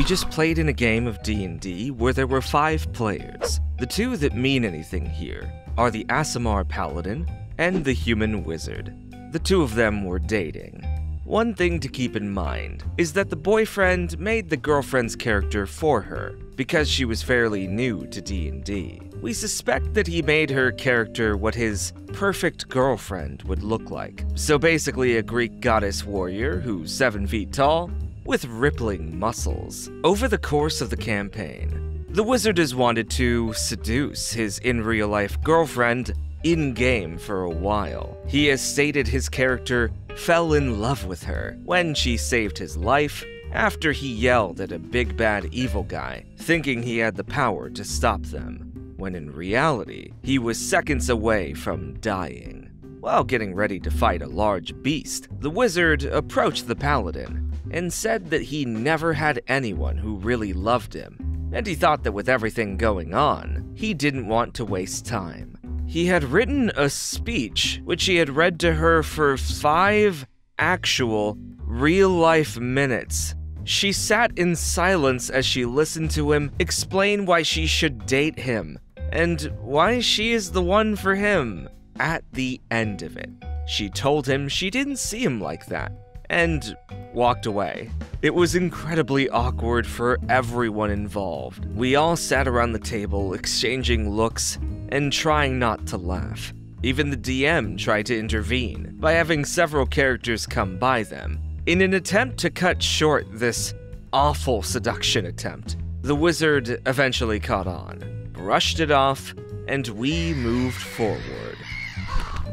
We just played in a game of D&D where there were 5 players. The two that mean anything here are the Asimar Paladin and the Human Wizard. The two of them were dating. One thing to keep in mind is that the boyfriend made the girlfriend's character for her, because she was fairly new to D&D. We suspect that he made her character what his perfect girlfriend would look like. So basically a Greek goddess warrior who's 7 feet tall, with rippling muscles. Over the course of the campaign, the wizard has wanted to seduce his in-real-life girlfriend in-game for a while. He has stated his character fell in love with her when she saved his life after he yelled at a big bad evil guy, thinking he had the power to stop them, when in reality, he was seconds away from dying. While getting ready to fight a large beast, the wizard approached the paladin and said that he never had anyone who really loved him, and he thought that with everything going on, he didn't want to waste time. He had written a speech, which he had read to her for 5 actual, real-life minutes. She sat in silence as she listened to him explain why she should date him, and why she is the one for him. At the end of it, she told him she didn't see him like that, and walked away. It was incredibly awkward for everyone involved. We all sat around the table, exchanging looks, and trying not to laugh. Even the DM tried to intervene by having several characters come by them. In an attempt to cut short this awful seduction attempt, the wizard eventually caught on, brushed it off, and we moved forward.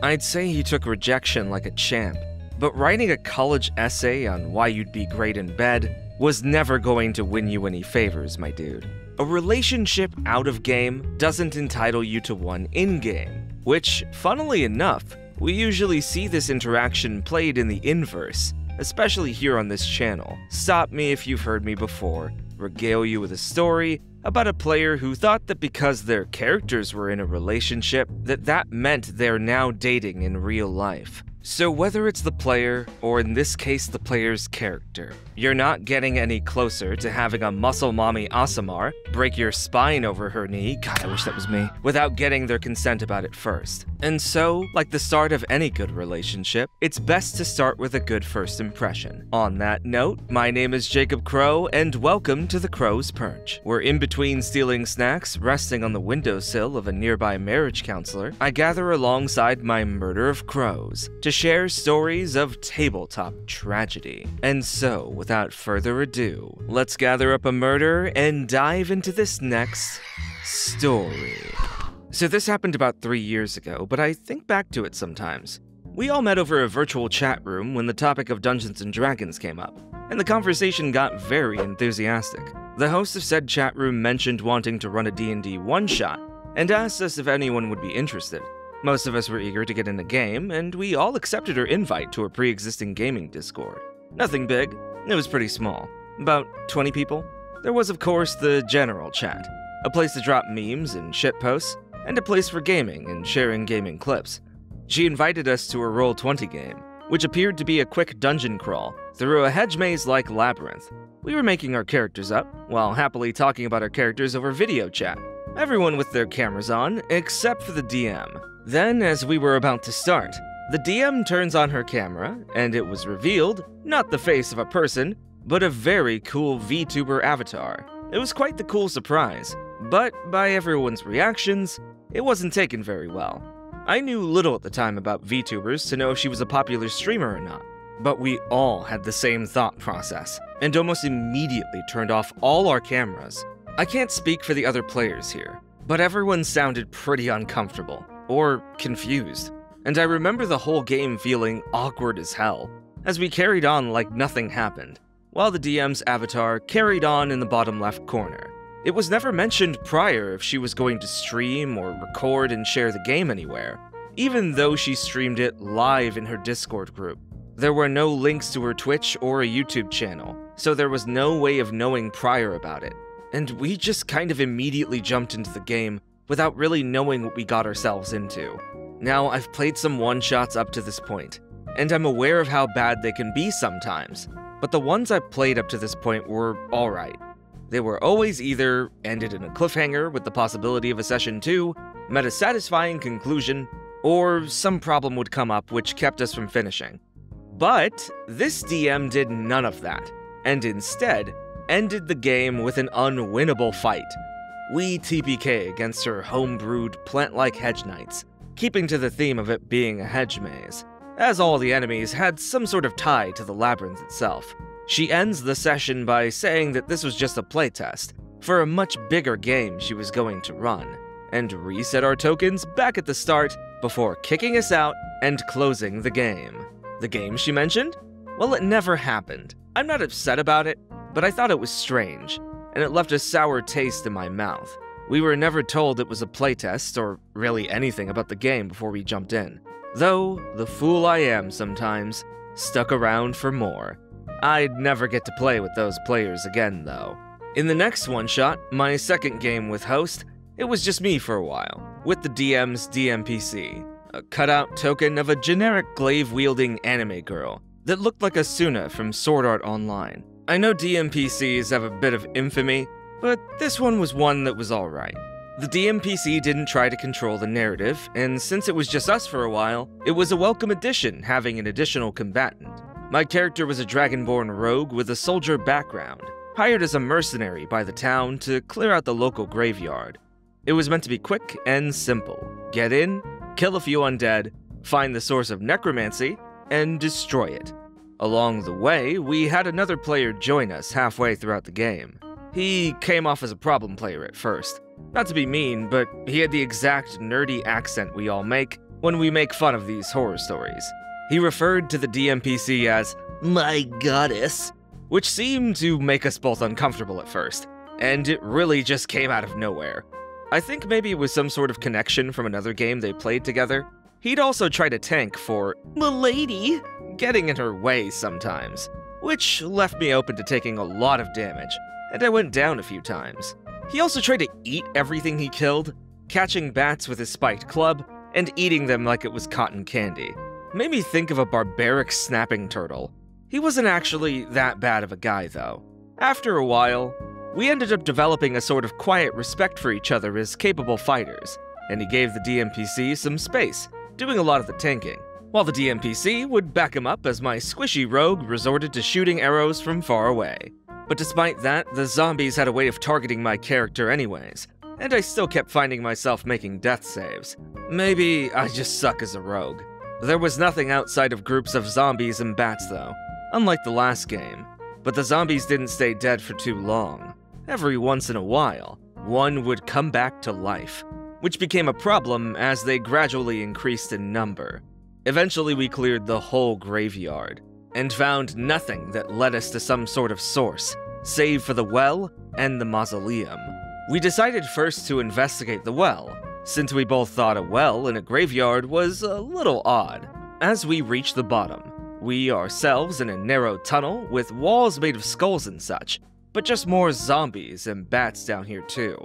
I'd say he took rejection like a champ, but writing a college essay on why you'd be great in bed was never going to win you any favors, my dude. A relationship out of game doesn't entitle you to one in game, which, funnily enough, we usually see this interaction played in the inverse, especially here on this channel. Stop me if you've heard me before, regale you with a story about a player who thought that because their characters were in a relationship, that meant they're now dating in real life. So whether it's the player, or in this case the player's character, you're not getting any closer to having a muscle mommy Asimar break your spine over her knee, God, I wish that was me, without getting their consent about it first. And so, like the start of any good relationship, it's best to start with a good first impression. On that note, my name is Jacob Crowe, and welcome to the Crow's Perch. We're in between stealing snacks, resting on the windowsill of a nearby marriage counselor, I gather alongside my murder of crows, to share stories of tabletop tragedy. And so, without further ado, let's gather up a murder and dive into this next story. So this happened about 3 years ago, but I think back to it sometimes. We all met over a virtual chat room when the topic of Dungeons & Dragons came up, and the conversation got very enthusiastic. The host of said chat room mentioned wanting to run a D&D one-shot, and asked us if anyone would be interested. Most of us were eager to get in a game, and we all accepted her invite to a pre-existing gaming Discord. Nothing big, it was pretty small, about 20 people. There was, of course, the general chat, a place to drop memes and shitposts, and a place for gaming and sharing gaming clips. She invited us to a Roll20 game, which appeared to be a quick dungeon crawl through a hedge maze-like labyrinth. We were making our characters up, while happily talking about our characters over video chat, everyone with their cameras on, except for the DM. Then, as we were about to start, the DM turns on her camera, and it was revealed, not the face of a person, but a very cool VTuber avatar. It was quite the cool surprise, but by everyone's reactions, it wasn't taken very well. I knew little at the time about VTubers to know if she was a popular streamer or not, but we all had the same thought process, and almost immediately turned off all our cameras. I can't speak for the other players here, but everyone sounded pretty uncomfortable. Or confused, and I remember the whole game feeling awkward as hell, as we carried on like nothing happened, while the DM's avatar carried on in the bottom left corner. It was never mentioned prior if she was going to stream or record and share the game anywhere, even though she streamed it live in her Discord group. There were no links to her Twitch or a YouTube channel, so there was no way of knowing prior about it, and we just kind of immediately jumped into the game without really knowing what we got ourselves into. Now, I've played some one-shots up to this point, and I'm aware of how bad they can be sometimes, but the ones I've played up to this point were alright. they were always either ended in a cliffhanger with the possibility of a session 2, met a satisfying conclusion, or some problem would come up which kept us from finishing. But this DM did none of that, and instead ended the game with an unwinnable fight. We TPK against her homebrewed plant-like hedge knights, keeping to the theme of it being a hedge maze, as all the enemies had some sort of tie to the labyrinth itself. She ends the session by saying that this was just a playtest for a much bigger game she was going to run, and reset our tokens back at the start before kicking us out and closing the game. The game she mentioned? Well, it never happened. I'm not upset about it, but I thought it was strange, and it left a sour taste in my mouth. We were never told it was a playtest or really anything about the game before we jumped in. Though, the fool I am sometimes, stuck around for more. I'd never get to play with those players again, though. In the next one-shot, my second game with host, it was just me for a while, with the DM's DMPC. A cutout token of a generic glaive-wielding anime girl that looked like Asuna from Sword Art Online. I know DMPCs have a bit of infamy, but this one was one that was alright. The DMPC didn't try to control the narrative, and since it was just us for a while, it was a welcome addition having an additional combatant. My character was a dragonborn rogue with a soldier background, hired as a mercenary by the town to clear out the local graveyard. It was meant to be quick and simple. Get in, kill a few undead, find the source of necromancy, and destroy it. Along the way, we had another player join us halfway throughout the game. He came off as a problem player at first. Not to be mean, but he had the exact nerdy accent we all make when we make fun of these horror stories. He referred to the DMPC as, "my goddess," which seemed to make us both uncomfortable at first, and it really just came out of nowhere. I think maybe it was some sort of connection from another game they played together. He'd also try to tank for the lady getting in her way sometimes, which left me open to taking a lot of damage, and I went down a few times. He also tried to eat everything he killed, catching bats with his spiked club and eating them like it was cotton candy. Made me think of a barbaric snapping turtle. He wasn't actually that bad of a guy, though. After a while, we ended up developing a sort of quiet respect for each other as capable fighters, and he gave the DMPC some space, doing a lot of the tanking, while the DMPC would back him up as my squishy rogue resorted to shooting arrows from far away. But despite that, the zombies had a way of targeting my character anyways, and I still kept finding myself making death saves. Maybe I just suck as a rogue. There was nothing outside of groups of zombies and bats though, unlike the last game, but the zombies didn't stay dead for too long. Every once in a while, one would come back to life, which became a problem as they gradually increased in number. Eventually we cleared the whole graveyard, and found nothing that led us to some sort of source, save for the well and the mausoleum. We decided first to investigate the well, since we both thought a well in a graveyard was a little odd. As we reached the bottom, we ourselves in a narrow tunnel with walls made of skulls and such, but just more zombies and bats down here too.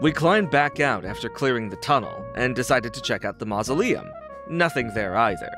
We climbed back out after clearing the tunnel and decided to check out the mausoleum. Nothing there either.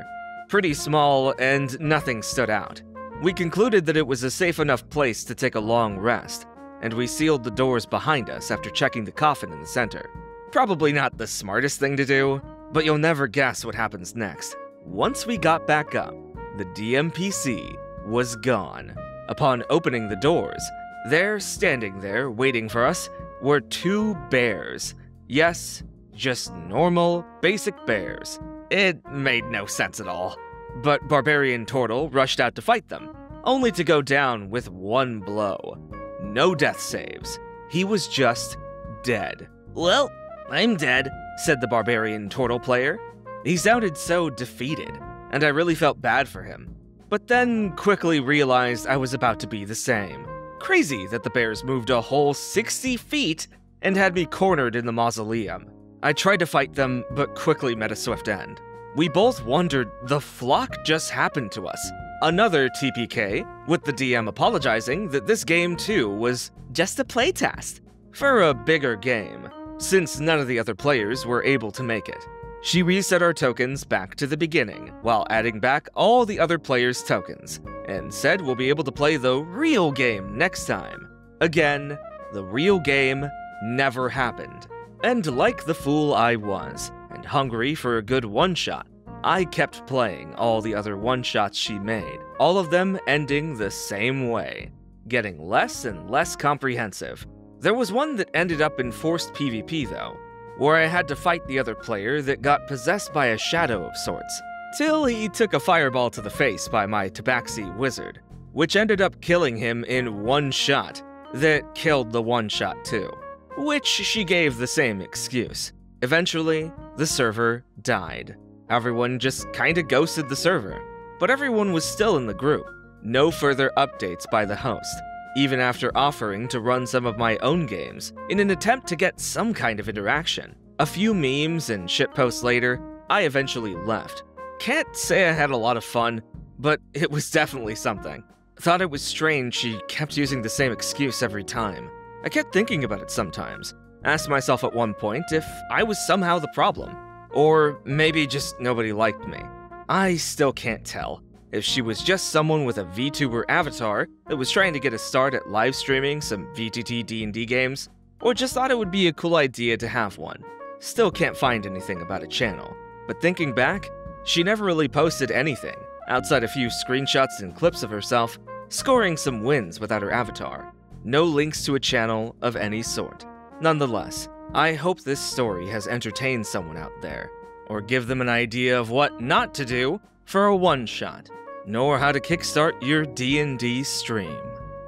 Pretty small and nothing stood out. We concluded that it was a safe enough place to take a long rest, and we sealed the doors behind us after checking the coffin in the center. Probably not the smartest thing to do, but you'll never guess what happens next. Once we got back up, the DMPC was gone. Upon opening the doors, there, standing there, waiting for us, were two bears. Yes, just normal, basic bears. It made no sense at all. But Barbarian Turtle rushed out to fight them, only to go down with one blow. No death saves. He was just dead. "Well, I'm dead," said the Barbarian Turtle player. He sounded so defeated, and I really felt bad for him. But then quickly realized I was about to be the same. Crazy that the bears moved a whole 60 feet and had me cornered in the mausoleum. I tried to fight them, but quickly met a swift end. We both wondered the flock just happened to us. Another TPK, with the DM apologizing that this game too was just a playtest for a bigger game, since none of the other players were able to make it. She reset our tokens back to the beginning, while adding back all the other players' tokens, and said we'll be able to play the real game next time. Again, the real game never happened. And like the fool I was, and hungry for a good one-shot, I kept playing all the other one-shots she made, all of them ending the same way, getting less and less comprehensive. There was one that ended up in forced PvP though, where I had to fight the other player that got possessed by a shadow of sorts, till he took a fireball to the face by my Tabaxi wizard, which ended up killing him in one shot, that killed the one shot too, which she gave the same excuse. Eventually, the server died. Everyone just kinda ghosted the server, but everyone was still in the group. No further updates by the host, even after offering to run some of my own games in an attempt to get some kind of interaction. A few memes and shitposts later, I eventually left. Can't say I had a lot of fun, but it was definitely something. Thought it was strange she kept using the same excuse every time. I kept thinking about it sometimes. Asked myself at one point if I was somehow the problem, or maybe just nobody liked me. I still can't tell if she was just someone with a VTuber avatar that was trying to get a start at live streaming some VTT D&D games, or just thought it would be a cool idea to have one. Still can't find anything about a channel, but thinking back, she never really posted anything, outside a few screenshots and clips of herself scoring some wins without her avatar. No links to a channel of any sort. Nonetheless, I hope this story has entertained someone out there, or give them an idea of what not to do for a one-shot, nor how to kickstart your D&D stream.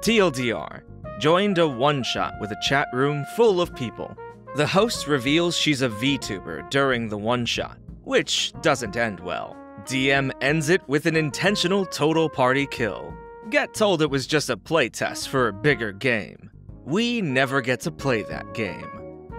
TLDR, joined a one-shot with a chat room full of people. The host reveals she's a VTuber during the one-shot, which doesn't end well. DM ends it with an intentional total party kill. Get told it was just a playtest for a bigger game. We never get to play that game.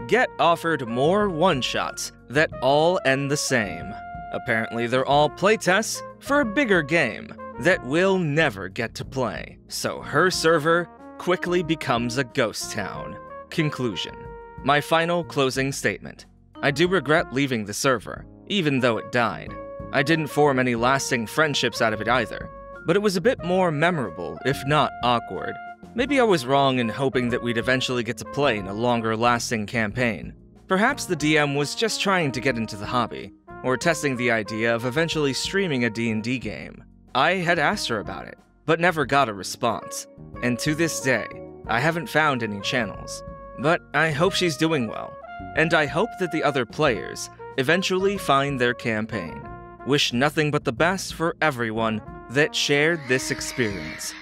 Get offered more one-shots that all end the same. Apparently they're all playtests for a bigger game that we'll never get to play. So her server quickly becomes a ghost town. Conclusion. My final closing statement. I do regret leaving the server, even though it died. I didn't form any lasting friendships out of it either, but it was a bit more memorable, if not awkward. Maybe I was wrong in hoping that we'd eventually get to play in a longer-lasting campaign. Perhaps the DM was just trying to get into the hobby, or testing the idea of eventually streaming a D&D game. I had asked her about it, but never got a response, and to this day, I haven't found any channels. But I hope she's doing well, and I hope that the other players eventually find their campaign. Wish nothing but the best for everyone that shared this experience.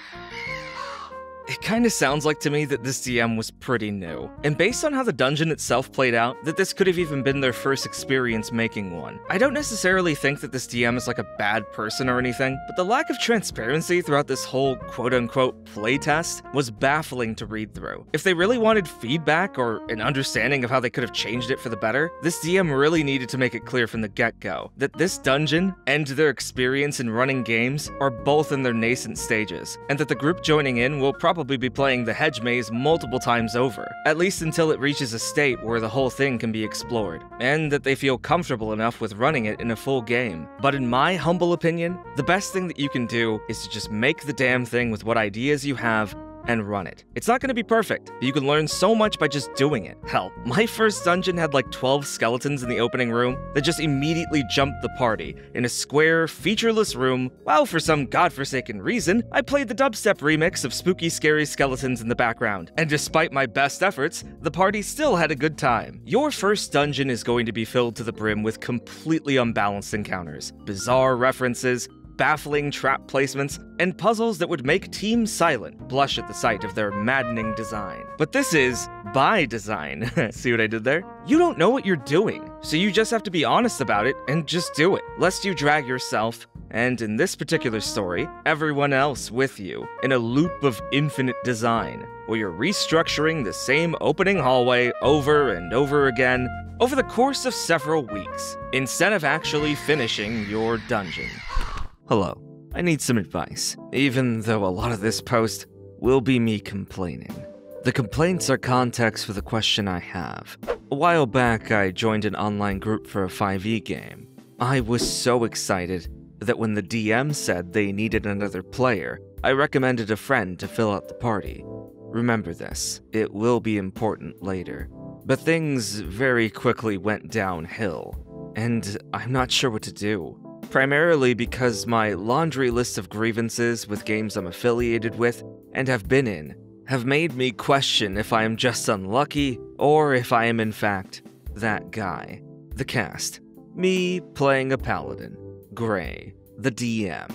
It kinda sounds like to me that this DM was pretty new, and based on how the dungeon itself played out, that this could have even been their first experience making one. I don't necessarily think that this DM is like a bad person or anything, but the lack of transparency throughout this whole quote-unquote playtest was baffling to read through. If they really wanted feedback or an understanding of how they could have changed it for the better, this DM really needed to make it clear from the get-go that this dungeon and their experience in running games are both in their nascent stages, and that the group joining in will probably be playing the hedge maze multiple times over, at least until it reaches a state where the whole thing can be explored, and that they feel comfortable enough with running it in a full game. But in my humble opinion, the best thing that you can do is to just make the damn thing with what ideas you have and run it. It's not gonna be perfect, but you can learn so much by just doing it. Hell, my first dungeon had like 12 skeletons in the opening room that just immediately jumped the party in a square, featureless room, while for some godforsaken reason, I played the dubstep remix of spooky, scary skeletons in the background. And despite my best efforts, the party still had a good time. Your first dungeon is going to be filled to the brim with completely unbalanced encounters, bizarre references, baffling trap placements, and puzzles that would make teams silent blush at the sight of their maddening design. But this is by design. See what I did there? You don't know what you're doing, so you just have to be honest about it and just do it, lest you drag yourself, and in this particular story, everyone else with you, in a loop of infinite design, where you're restructuring the same opening hallway over and over again over the course of several weeks, instead of actually finishing your dungeon. Hello, I need some advice, even though a lot of this post will be me complaining. The complaints are context for the question I have. A while back, I joined an online group for a 5e game. I was so excited that when the DM said they needed another player, I recommended a friend to fill out the party. Remember this, it will be important later. But things very quickly went downhill, and I'm not sure what to do. Primarily because my laundry list of grievances with games I'm affiliated with and have been in have made me question if I am just unlucky or if I am in fact that guy. The cast. Me playing a paladin. Gray, the DM.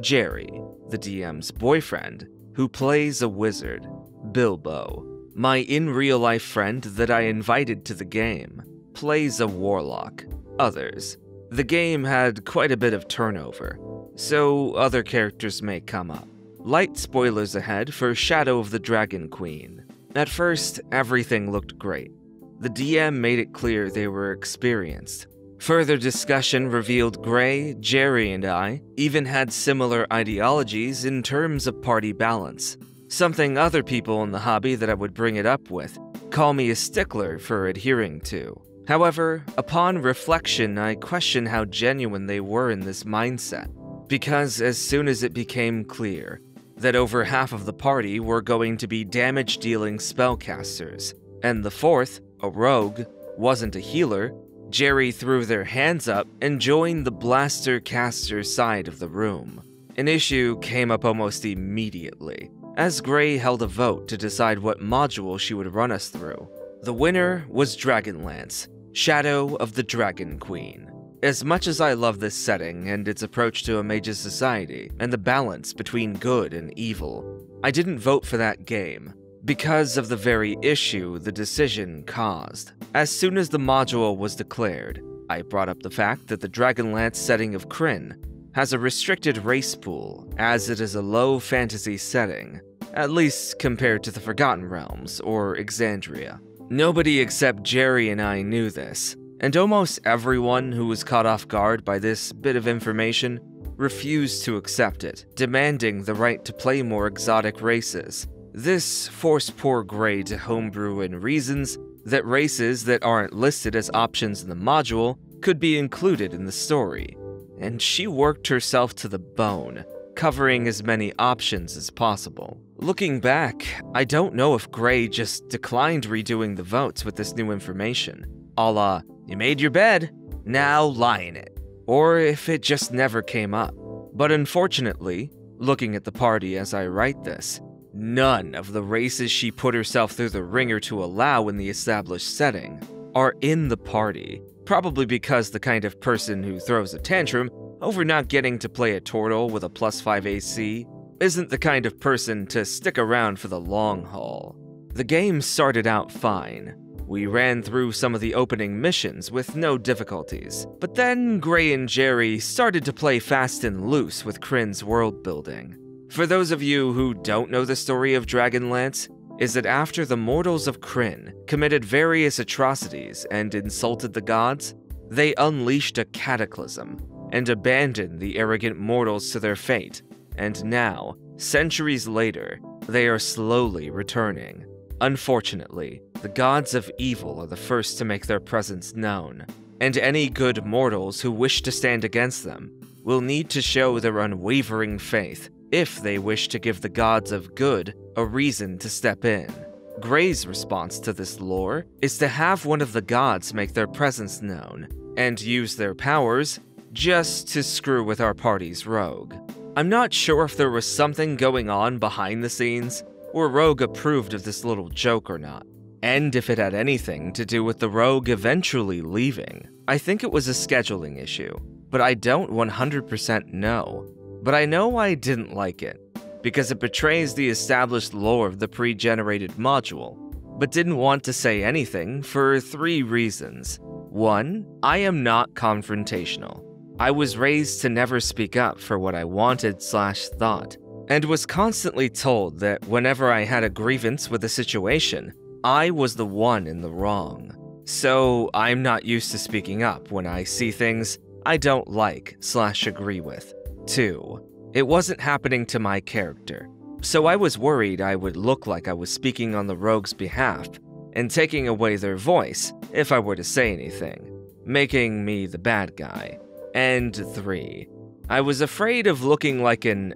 Jerry, the DM's boyfriend, who plays a wizard. Bilbo, my in-real-life friend that I invited to the game, plays a warlock. Others. The game had quite a bit of turnover, so other characters may come up. Light spoilers ahead for Shadow of the Dragon Queen. At first, everything looked great. The DM made it clear they were experienced. Further discussion revealed Gray, Jerry, and I even had similar ideologies in terms of party balance, something other people in the hobby that I would bring it up with call me a stickler for adhering to. However, upon reflection, I question how genuine they were in this mindset, because as soon as it became clear that over half of the party were going to be damage-dealing spellcasters, and the fourth, a rogue, wasn't a healer, Jerry threw their hands up and joined the blaster-caster side of the room. An issue came up almost immediately, as Gray held a vote to decide what module she would run us through. The winner was Dragonlance, Shadow of the Dragon Queen. As much as I love this setting and its approach to a mage's society and the balance between good and evil, I didn't vote for that game because of the very issue the decision caused. As soon as the module was declared, I brought up the fact that the Dragonlance setting of Krynn has a restricted race pool, as it is a low fantasy setting, at least compared to the Forgotten Realms or Exandria. Nobody except Jerry and I knew this, and almost everyone who was caught off guard by this bit of information refused to accept it, demanding the right to play more exotic races. This forced poor Gray to homebrew in reasons that races that aren't listed as options in the module could be included in the story, and she worked herself to the bone, covering as many options as possible. Looking back, I don't know if Gray just declined redoing the votes with this new information, a la, you made your bed, now lie in it, or if it just never came up. But unfortunately, looking at the party as I write this, none of the races she put herself through the ringer to allow in the established setting are in the party, probably because the kind of person who throws a tantrum over not getting to play a turtle with a +5 AC isn't the kind of person to stick around for the long haul. The game started out fine. We ran through some of the opening missions with no difficulties, but then Gray and Jerry started to play fast and loose with Krynn's world building. For those of you who don't know the story of Dragonlance, is that after the mortals of Krynn committed various atrocities and insulted the gods, they unleashed a cataclysm and abandoned the arrogant mortals to their fate. And now, centuries later, they are slowly returning. Unfortunately, the gods of evil are the first to make their presence known, and any good mortals who wish to stand against them will need to show their unwavering faith if they wish to give the gods of good a reason to step in. Gray's response to this lore is to have one of the gods make their presence known and use their powers just to screw with our party's rogue. I'm not sure if there was something going on behind the scenes, or Rogue approved of this little joke or not, and if it had anything to do with the Rogue eventually leaving. I think it was a scheduling issue, but I don't 100% know. But I know I didn't like it, because it betrays the established lore of the pre-generated module, but didn't want to say anything for three reasons. One, I am not confrontational. I was raised to never speak up for what I wanted/thought, and was constantly told that whenever I had a grievance with a situation, I was the one in the wrong. So I'm not used to speaking up when I see things I don't like/agree with. Two, it wasn't happening to my character, so I was worried I would look like I was speaking on the rogue's behalf and taking away their voice if I were to say anything, making me the bad guy. And three, I was afraid of looking like an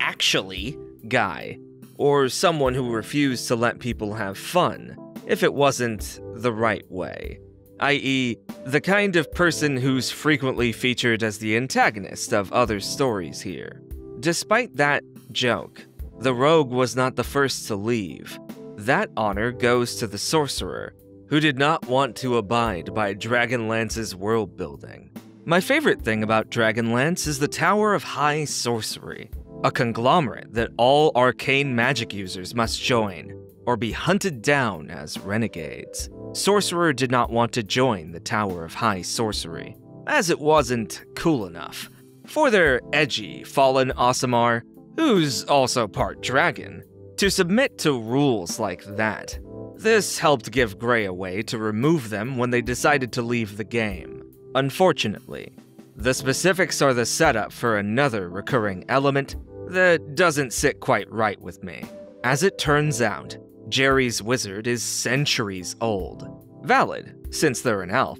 actually guy, or someone who refused to let people have fun, if it wasn't the right way. I.e., the kind of person who's frequently featured as the antagonist of other stories here. Despite that joke, the rogue was not the first to leave. That honor goes to the sorcerer, who did not want to abide by Dragonlance's world building. My favorite thing about Dragonlance is the Tower of High Sorcery, a conglomerate that all arcane magic users must join, or be hunted down as renegades. Sorcerer did not want to join the Tower of High Sorcery, as it wasn't cool enough. For their edgy fallen Aasimar, who's also part dragon, to submit to rules like that. This helped give Gray a way to remove them when they decided to leave the game. Unfortunately, the specifics are the setup for another recurring element that doesn't sit quite right with me. As it turns out, Jerry's wizard is centuries old, valid since they're an elf,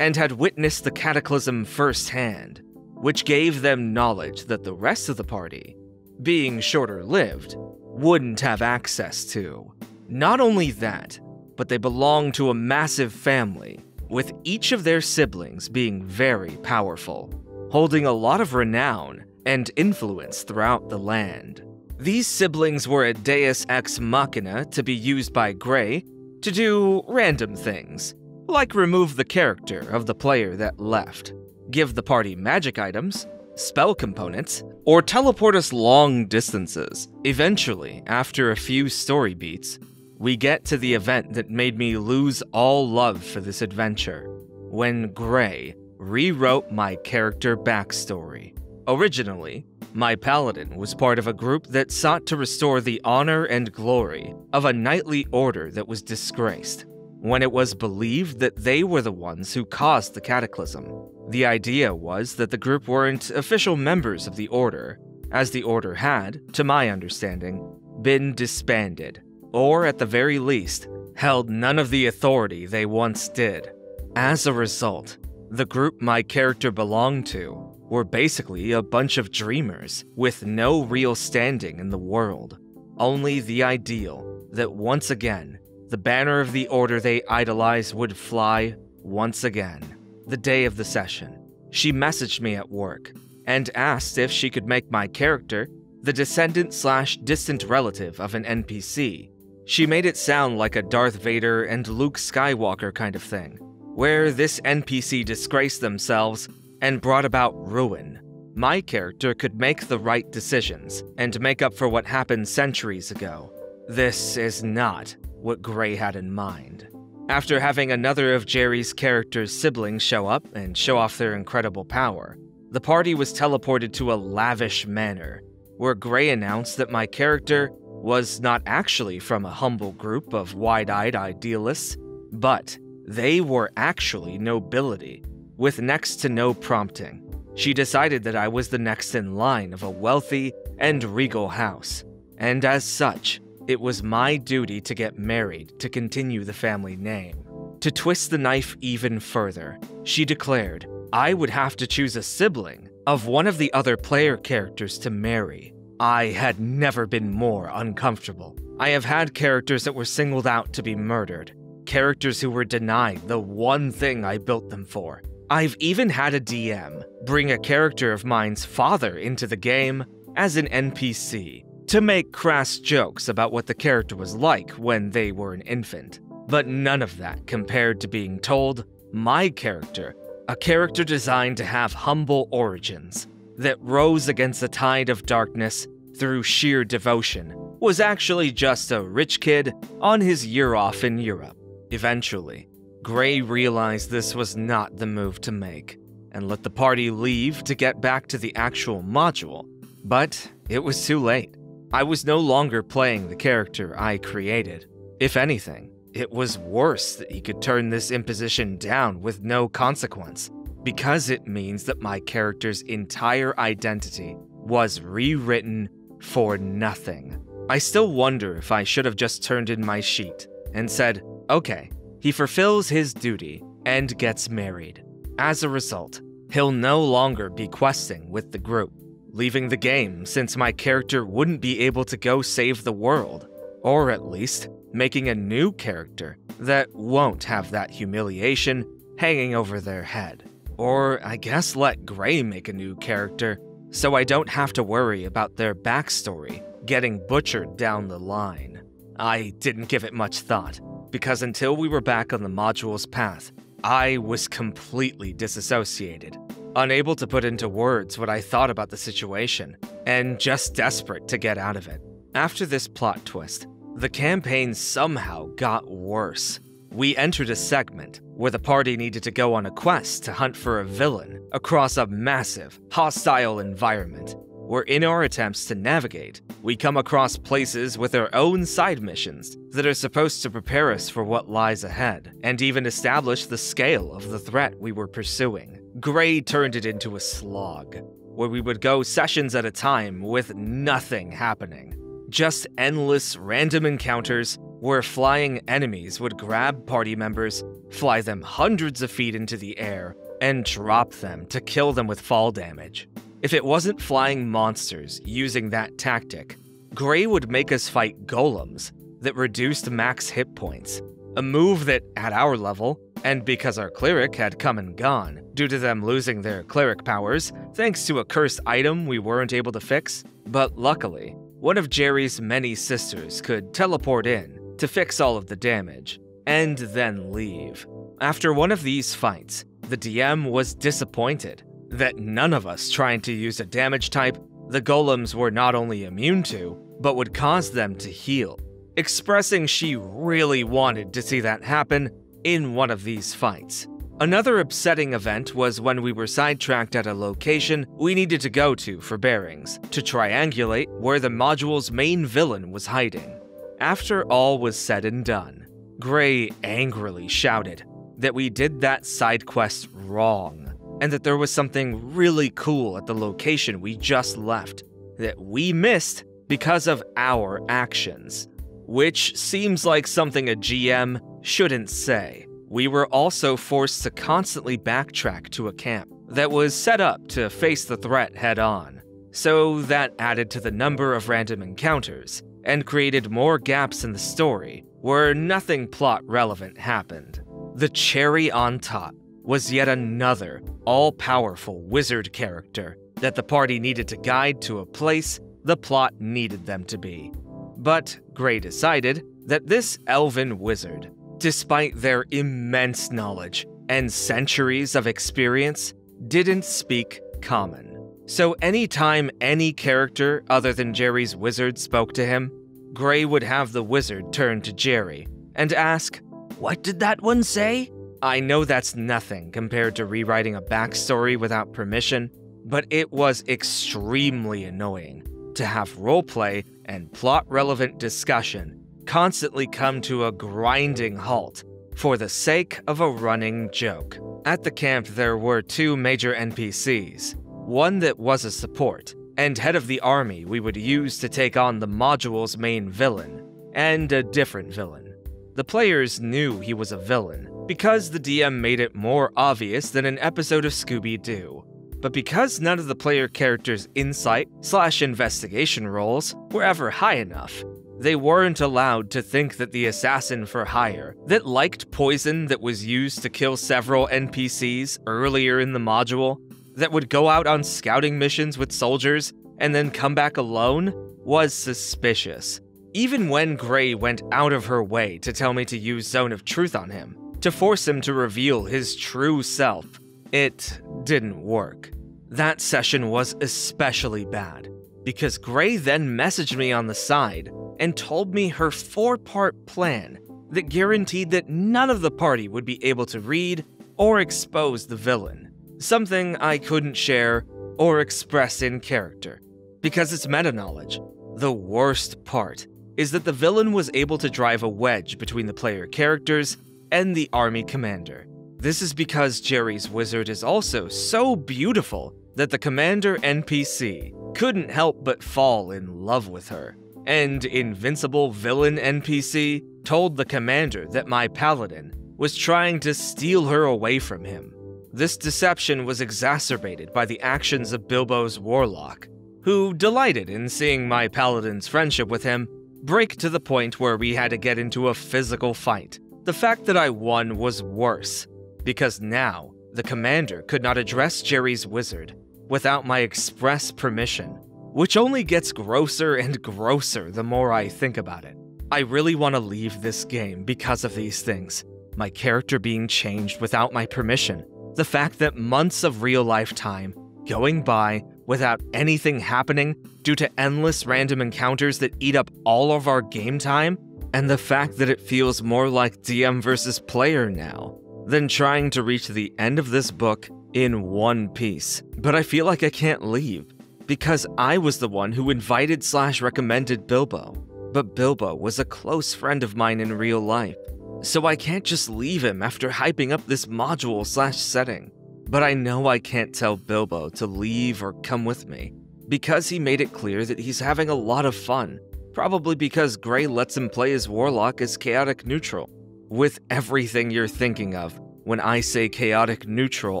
and had witnessed the cataclysm firsthand, which gave them knowledge that the rest of the party, being shorter-lived, wouldn't have access to. Not only that, but they belong to a massive family, with each of their siblings being very powerful, holding a lot of renown and influence throughout the land. These siblings were a deus ex machina to be used by Gray to do random things, like remove the character of the player that left, give the party magic items, spell components, or teleport us long distances. Eventually, after a few story beats, we get to the event that made me lose all love for this adventure, when Gray rewrote my character backstory. Originally, my paladin was part of a group that sought to restore the honor and glory of a knightly order that was disgraced, when it was believed that they were the ones who caused the cataclysm. The idea was that the group weren't official members of the order, as the order had, to my understanding, been disbanded, or at the very least, held none of the authority they once did. As a result, the group my character belonged to were basically a bunch of dreamers with no real standing in the world, only the ideal that once again, the banner of the order they idolize would fly once again. The day of the session, she messaged me at work and asked if she could make my character the descendant/distant relative of an NPC. She made it sound like a Darth Vader and Luke Skywalker kind of thing, where this NPC disgraced themselves and brought about ruin. My character could make the right decisions and make up for what happened centuries ago. This is not what Gray had in mind. After having another of Jerry's character's siblings show up and show off their incredible power, the party was teleported to a lavish manor, where Gray announced that my character was not actually from a humble group of wide-eyed idealists, but they were actually nobility. With next to no prompting, she decided that I was the next in line of a wealthy and regal house, and as such, it was my duty to get married to continue the family name. To twist the knife even further, she declared I would have to choose a sibling of one of the other player characters to marry. I had never been more uncomfortable. I have had characters that were singled out to be murdered, characters who were denied the one thing I built them for. I've even had a DM bring a character of mine's father into the game as an NPC to make crass jokes about what the character was like when they were an infant. But none of that compared to being told my character, a character designed to have humble origins, that rose against the tide of darkness through sheer devotion, was actually just a rich kid on his year off in Europe. Eventually, Gray realized this was not the move to make, and let the party leave to get back to the actual module, but it was too late. I was no longer playing the character I created. If anything, it was worse that he could turn this imposition down with no consequence, because it means that my character's entire identity was rewritten for nothing. I still wonder if I should have just turned in my sheet and said, okay, he fulfills his duty and gets married. As a result, he'll no longer be questing with the group, leaving the game since my character wouldn't be able to go save the world, or at least making a new character that won't have that humiliation hanging over their head. Or I guess let Gray make a new character so I don't have to worry about their backstory getting butchered down the line. I didn't give it much thought, because until we were back on the module's path, I was completely disassociated, unable to put into words what I thought about the situation, and just desperate to get out of it. After this plot twist, the campaign somehow got worse. We entered a segment where the party needed to go on a quest to hunt for a villain across a massive, hostile environment, where in our attempts to navigate, we come across places with our own side missions that are supposed to prepare us for what lies ahead, and even establish the scale of the threat we were pursuing. Gray turned it into a slog, where we would go sessions at a time with nothing happening. Just endless random encounters where flying enemies would grab party members, fly them hundreds of feet into the air, and drop them to kill them with fall damage. If it wasn't flying monsters using that tactic, Gray would make us fight golems that reduced max hit points, a move that, at our level, and because our cleric had come and gone, due to them losing their cleric powers, thanks to a cursed item we weren't able to fix, but luckily, one of Jerry's many sisters could teleport in to fix all of the damage, and then leave. After one of these fights, the DM was disappointed that none of us trying to use a damage type the golems were not only immune to, but would cause them to heal, expressing she really wanted to see that happen in one of these fights. Another upsetting event was when we were sidetracked at a location we needed to go to for bearings, to triangulate where the module's main villain was hiding. After all was said and done, Gray angrily shouted that we did that side quest wrong, and that there was something really cool at the location we just left that we missed because of our actions, which seems like something a GM shouldn't say. We were also forced to constantly backtrack to a camp that was set up to face the threat head-on, so that added to the number of random encounters and created more gaps in the story where nothing plot relevant happened. The cherry on top was yet another all-powerful wizard character that the party needed to guide to a place the plot needed them to be. But Gray decided that this elven wizard, despite their immense knowledge and centuries of experience, didn't speak common. So anytime any character other than Jerry's wizard spoke to him, Gray would have the wizard turn to Jerry and ask, "What did that one say?" I know that's nothing compared to rewriting a backstory without permission, but it was extremely annoying to have roleplay and plot-relevant discussion constantly come to a grinding halt for the sake of a running joke. At the camp, there were two major NPCs, one that was a support and head of the army we would use to take on the module's main villain, and a different villain. The players knew he was a villain because the DM made it more obvious than an episode of Scooby-Doo. But because none of the player characters' insight/investigation rolls were ever high enough, they weren't allowed to think that the assassin for hire that liked poison that was used to kill several NPCs earlier in the module, that would go out on scouting missions with soldiers and then come back alone, was suspicious. Even when Gray went out of her way to tell me to use Zone of Truth on him, to force him to reveal his true self, it didn't work. That session was especially bad, because Gray then messaged me on the side and told me her four-part plan that guaranteed that none of the party would be able to read or expose the villain, something I couldn't share or express in character, because it's meta-knowledge. The worst part is that the villain was able to drive a wedge between the player characters and the army commander. This is because Jerry's wizard is also so beautiful that the commander NPC couldn't help but fall in love with her, and invincible villain NPC told the commander that my paladin was trying to steal her away from him. This deception was exacerbated by the actions of Bilbo's warlock, who delighted in seeing my paladin's friendship with him break to the point where we had to get into a physical fight. The fact that I won was worse, because now the commander could not address Jerry's wizard without my express permission, which only gets grosser and grosser the more I think about it. I really want to leave this game because of these things. My character being changed without my permission, the fact that months of real-life time going by without anything happening due to endless random encounters that eat up all of our game time, and the fact that it feels more like DM versus player now than trying to reach the end of this book in one piece. But I feel like I can't leave, because I was the one who invited / recommended Bilbo. But Bilbo was a close friend of mine in real life, so I can't just leave him after hyping up this module / setting. But I know I can't tell Bilbo to leave or come with me, because he made it clear that he's having a lot of fun, probably because Gray lets him play his warlock as chaotic neutral, with everything you're thinking of when I say chaotic neutral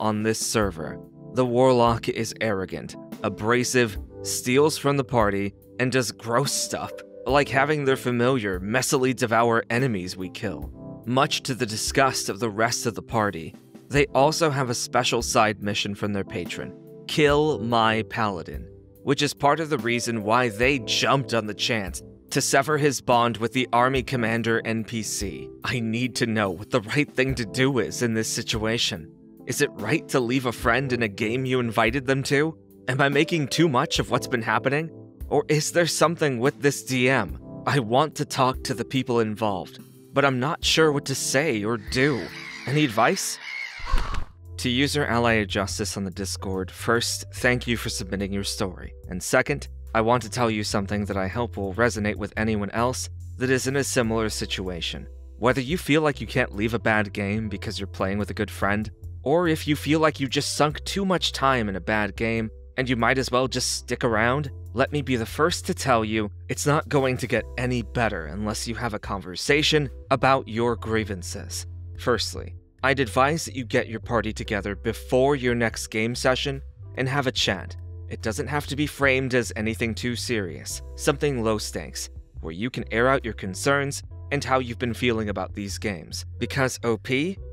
on this server. The warlock is arrogant, abrasive, steals from the party, and does gross stuff, like having their familiar messily devour enemies we kill, much to the disgust of the rest of the party. They also have a special side mission from their patron, Kill My Paladin, which is part of the reason why they jumped on the chance to sever his bond with the Army Commander NPC. I need to know what the right thing to do is in this situation. Is it right to leave a friend in a game you invited them to? Am I making too much of what's been happening? Or is there something with this DM? I want to talk to the people involved, but I'm not sure what to say or do. Any advice? To user AllyOJustice on the Discord, first, thank you for submitting your story. And second, I want to tell you something that I hope will resonate with anyone else that is in a similar situation. Whether you feel like you can't leave a bad game because you're playing with a good friend, or if you feel like you just sunk too much time in a bad game and you might as well just stick around, let me be the first to tell you, it's not going to get any better unless you have a conversation about your grievances. Firstly, I'd advise that you get your party together before your next game session and have a chat. It doesn't have to be framed as anything too serious, something low stakes, where you can air out your concerns and how you've been feeling about these games. Because OP,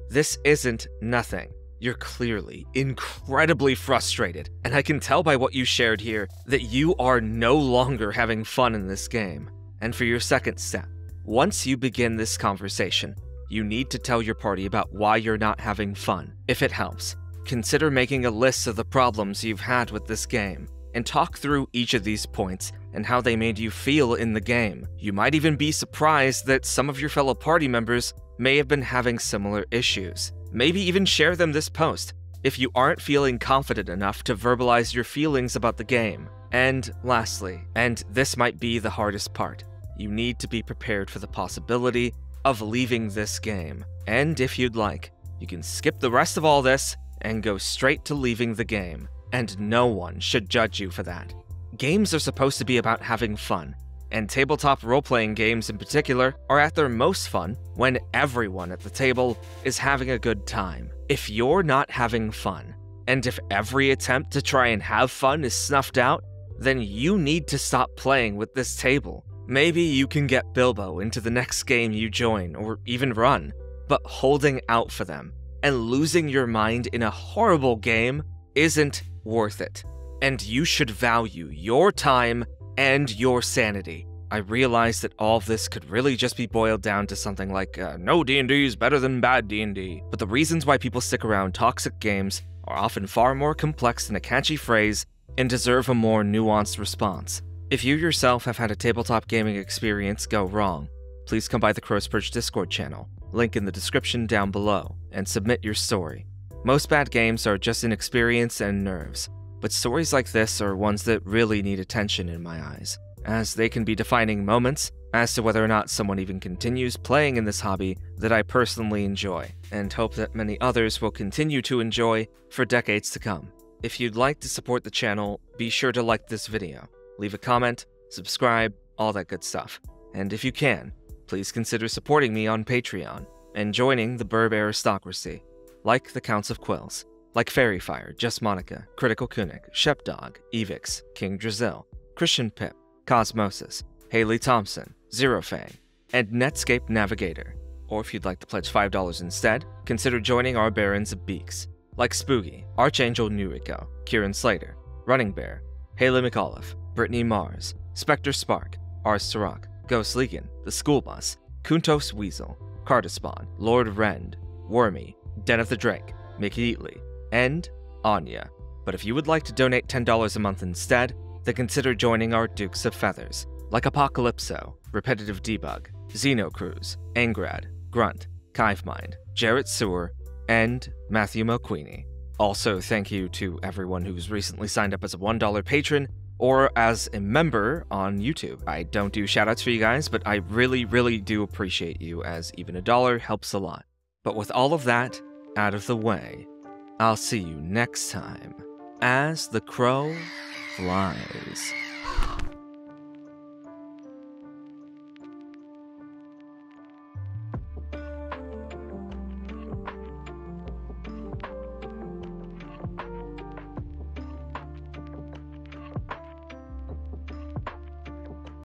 this isn't nothing. You're clearly incredibly frustrated, and I can tell by what you shared here that you are no longer having fun in this game. And for your second step, once you begin this conversation, you need to tell your party about why you're not having fun. If it helps, consider making a list of the problems you've had with this game, and talk through each of these points and how they made you feel in the game. You might even be surprised that some of your fellow party members may have been having similar issues. Maybe even share them this post if you aren't feeling confident enough to verbalize your feelings about the game. And lastly, and this might be the hardest part, you need to be prepared for the possibility of leaving this game. And if you'd like, you can skip the rest of all this and go straight to leaving the game, and no one should judge you for that. Games are supposed to be about having fun, and tabletop role-playing games in particular are at their most fun when everyone at the table is having a good time. If you're not having fun, and if every attempt to try and have fun is snuffed out, then you need to stop playing with this table. Maybe you can get Bilbo into the next game you join or even run, but holding out for them and losing your mind in a horrible game isn't worth it. And you should value your time and your sanity. I realize that all of this could really just be boiled down to something like, no D&D is better than bad D&D. But the reasons why people stick around toxic games are often far more complex than a catchy phrase and deserve a more nuanced response. If you yourself have had a tabletop gaming experience go wrong, please come by the Crow's Perch Discord channel, link in the description down below, and submit your story. Most bad games are just inexperience and nerves, but stories like this are ones that really need attention in my eyes, as they can be defining moments as to whether or not someone even continues playing in this hobby that I personally enjoy, and hope that many others will continue to enjoy for decades to come. If you'd like to support the channel, be sure to like this video, leave a comment, subscribe, all that good stuff. And if you can, please consider supporting me on Patreon and joining the Burb Aristocracy, like the Counts of Quills. like Fairy Fire, Just Monica, Critical Kunic, Shepdawg, Evix, King Drazil, Christian Pipp, Cosmosis, Haley Thompson, Zerofang, and Netscape Navigator. Or if you'd like to pledge $5 instead, consider joining our Barons of Beaks, like Spoogie, Archangel Nurico, Kieran Slater, Running Bear, Haley McAuliffe, Brittany Mars, Spectre Spark, Ars Sirach, Ghost Legan, The School Bus, Kuntos Weasel, Cardispawn, Lord Rend, Wormy, Den of the Drake, Mickey Eatley, and Anya. But if you would like to donate $10 a month instead, then consider joining our Dukes of Feathers, like Apocalypso, Repetitive Debug, Xenocruz, Angrad, Grunt, Kivemind, Jarrett Sewer, and Matthew Moqueenie. Also, thank you to everyone who's recently signed up as a $1 patron or as a member on YouTube. I don't do shoutouts for you guys, but I really, really do appreciate you, as even a dollar helps a lot. But with all of that out of the way, I'll see you next time as the crow flies.